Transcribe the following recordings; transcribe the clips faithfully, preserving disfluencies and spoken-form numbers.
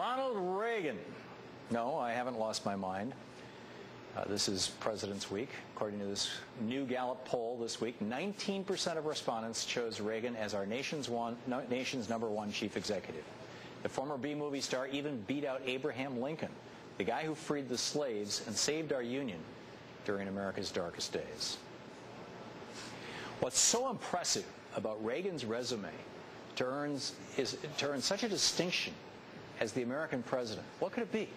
Ronald Reagan. No, I haven't lost my mind. Uh, this is President's Week. According to this new Gallup poll this week, nineteen percent of respondents chose Reagan as our nation's, one, no, nation's number one chief executive. The former B-movie star even beat out Abraham Lincoln, the guy who freed the slaves and saved our Union during America's darkest days. What's so impressive about Reagan's resume to earn, is, to earn such a distinction as the American president? What could it be?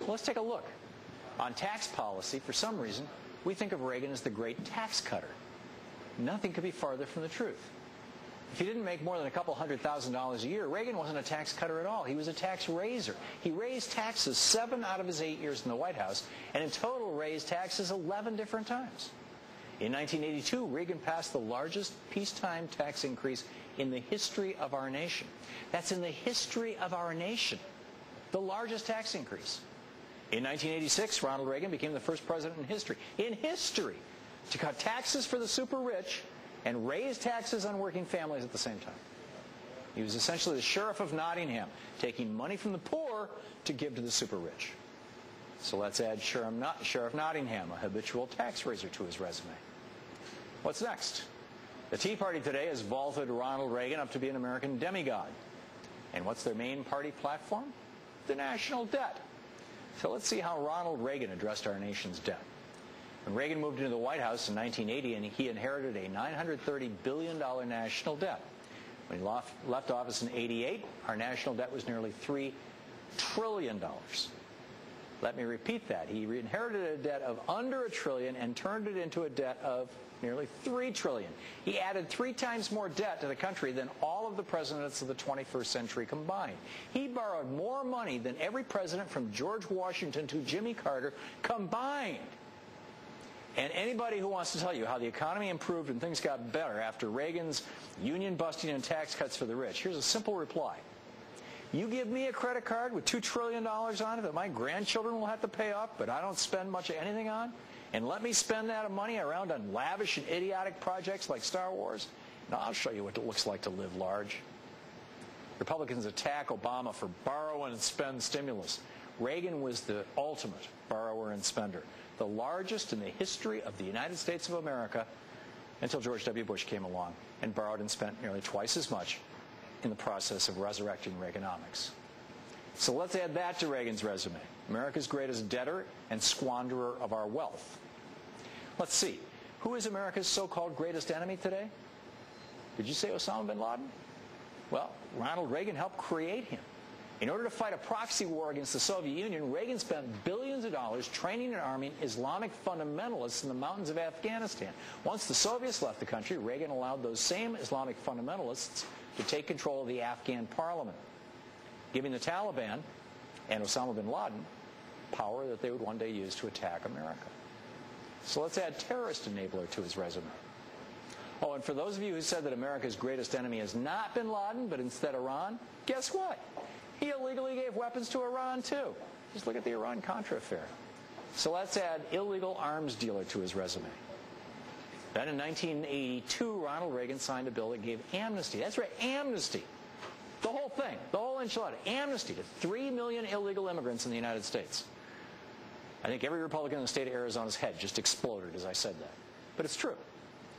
Well, let's take a look. On tax policy, for some reason, we think of Reagan as the great tax cutter. Nothing could be farther from the truth. If he didn't make more than a couple hundred thousand dollars a year, Reagan wasn't a tax cutter at all. He was a tax raiser. He raised taxes seven out of his eight years in the White House, and in total raised taxes eleven different times. In nineteen eighty-two, Reagan passed the largest peacetime tax increase in the history of our nation. That's in the history of our nation, the largest tax increase. In nineteen eighty-six, Ronald Reagan became the first president in history, in history, to cut taxes for the super rich and raise taxes on working families at the same time. He was essentially the sheriff of Nottingham, taking money from the poor to give to the super rich. So let's add Sheriff Nottingham, a habitual tax raiser, to his resume. What's next? The Tea Party today has vaulted Ronald Reagan up to be an American demigod. And what's their main party platform? The national debt. So let's see how Ronald Reagan addressed our nation's debt. When Reagan moved into the White House in nineteen eighty, and he inherited a nine hundred thirty billion dollar national debt. When he left office in eighty-eight, our national debt was nearly three trillion dollars. Let me repeat that. He inherited a debt of under a trillion and turned it into a debt of nearly three trillion dollars. He added three times more debt to the country than all of the presidents of the twenty-first century combined. He borrowed more money than every president from George Washington to Jimmy Carter combined. And anybody who wants to tell you how the economy improved and things got better after Reagan's union busting and tax cuts for the rich, here's a simple reply. You give me a credit card with two trillion dollars on it that my grandchildren will have to pay off, but I don't spend much of anything on, and let me spend that money around on lavish and idiotic projects like Star Wars, now I'll show you what it looks like to live large. Republicans attack Obama for borrow and spend stimulus. Reagan was the ultimate borrower and spender, the largest in the history of the United States of America, until George W. Bush came along and borrowed and spent nearly twice as much in the process of resurrecting Reaganomics. So let's add that to Reagan's resume, America's greatest debtor and squanderer of our wealth. Let's see, who is America's so-called greatest enemy today? Did you say Osama bin Laden? Well, Ronald Reagan helped create him. In order to fight a proxy war against the Soviet Union, Reagan spent billions of dollars training and arming Islamic fundamentalists in the mountains of Afghanistan. Once the Soviets left the country, Reagan allowed those same Islamic fundamentalists to take control of the Afghan parliament, giving the Taliban and Osama bin Laden power that they would one day use to attack America. So let's add terrorist enabler to his resume. Oh, and for those of you who said that America's greatest enemy is not bin Laden, but instead Iran, guess what? He illegally gave weapons to Iran, too. Just look at the Iran-Contra affair. So let's add illegal arms dealer to his resume. Then in nineteen eighty-two, Ronald Reagan signed a bill that gave amnesty. That's right, amnesty. The whole thing, the whole enchilada. Amnesty to three million illegal immigrants in the United States. I think every Republican in the state of Arizona's head just exploded as I said that. But it's true.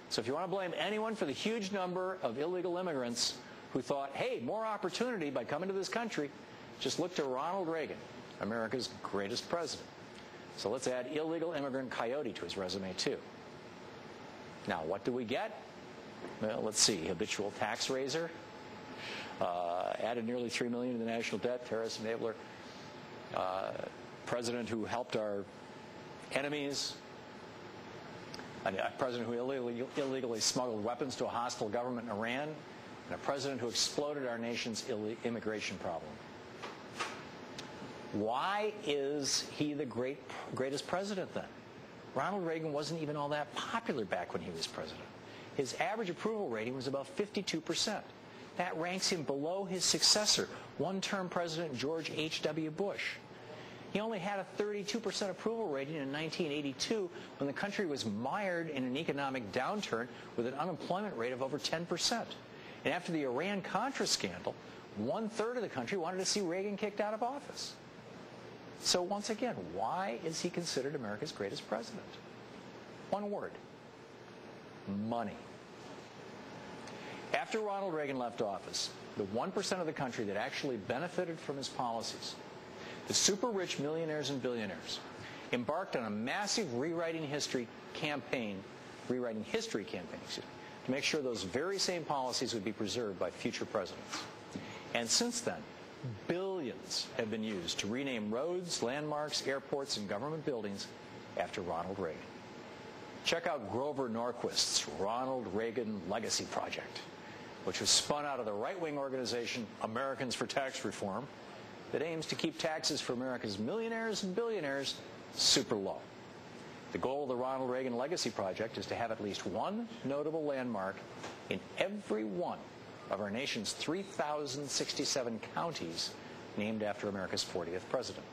So if you want to blame anyone for the huge number of illegal immigrants who thought, hey, more opportunity by coming to this country, just look to Ronald Reagan, America's greatest president. So let's add illegal immigrant coyote to his resume, too. Now, what do we get? Well, let's see, habitual tax raiser, uh, added nearly three million dollars to the national debt, terrorist enabler, uh, president who helped our enemies, a president who illegally, illegally smuggled weapons to a hostile government in Iran, and a president who exploded our nation's immigration problem. Why is he the great, greatest president then? Ronald Reagan wasn't even all that popular back when he was president. His average approval rating was about fifty-two percent. That ranks him below his successor, one-term President George H W Bush. He only had a thirty-two percent approval rating in nineteen eighty-two when the country was mired in an economic downturn with an unemployment rate of over ten percent. And after the Iran-Contra scandal, one third of the country wanted to see Reagan kicked out of office. So once again, why is he considered America's greatest president? One word: money. After Ronald Reagan left office, the one percent of the country that actually benefited from his policies, the super-rich millionaires and billionaires, embarked on a massive rewriting history campaign, rewriting history campaign, excuse me, to make sure those very same policies would be preserved by future presidents. And since then, billions have been used to rename roads, landmarks, airports, and government buildings after Ronald Reagan. Check out Grover Norquist's Ronald Reagan Legacy Project, which was spun out of the right-wing organization Americans for Tax Reform that aims to keep taxes for America's millionaires and billionaires super low. The goal of the Ronald Reagan Legacy Project is to have at least one notable landmark in every one of our nation's three thousand sixty-seven counties named after America's fortieth president.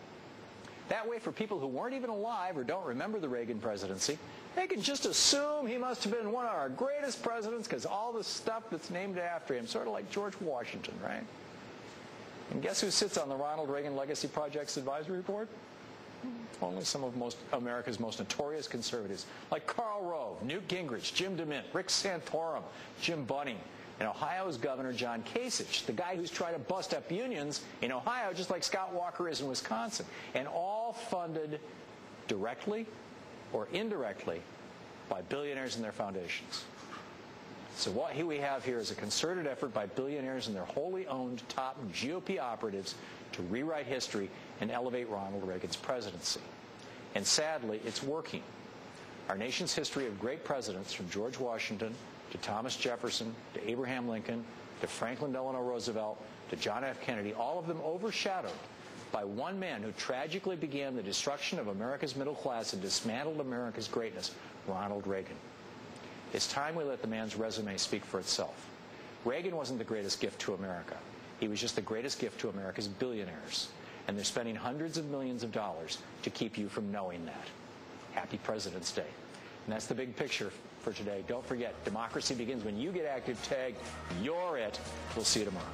That way, for people who weren't even alive or don't remember the Reagan presidency, they can just assume he must have been one of our greatest presidents because all the stuff that's named after him, sort of like George Washington, right? And guess who sits on the Ronald Reagan Legacy Project's advisory board? Only some of most, America's most notorious conservatives, like Karl Rove, Newt Gingrich, Jim DeMint, Rick Santorum, Jim Bunning, and Ohio's Governor John Kasich, the guy who's trying to bust up unions in Ohio just like Scott Walker is in Wisconsin, and all funded directly or indirectly by billionaires and their foundations. So what we have here is a concerted effort by billionaires and their wholly owned top G O P operatives to rewrite history and elevate Ronald Reagan's presidency. And sadly, it's working. Our nation's history of great presidents, from George Washington to Thomas Jefferson, to Abraham Lincoln, to Franklin Delano Roosevelt, to John F. Kennedy, all of them overshadowed by one man who tragically began the destruction of America's middle class and dismantled America's greatness, Ronald Reagan. It's time we let the man's resume speak for itself. Reagan wasn't the greatest gift to America. He was just the greatest gift to America's billionaires. And they're spending hundreds of millions of dollars to keep you from knowing that. Happy President's Day. And that's the big picture for today. Don't forget, democracy begins when you get active. Tag, you're it. We'll see you tomorrow.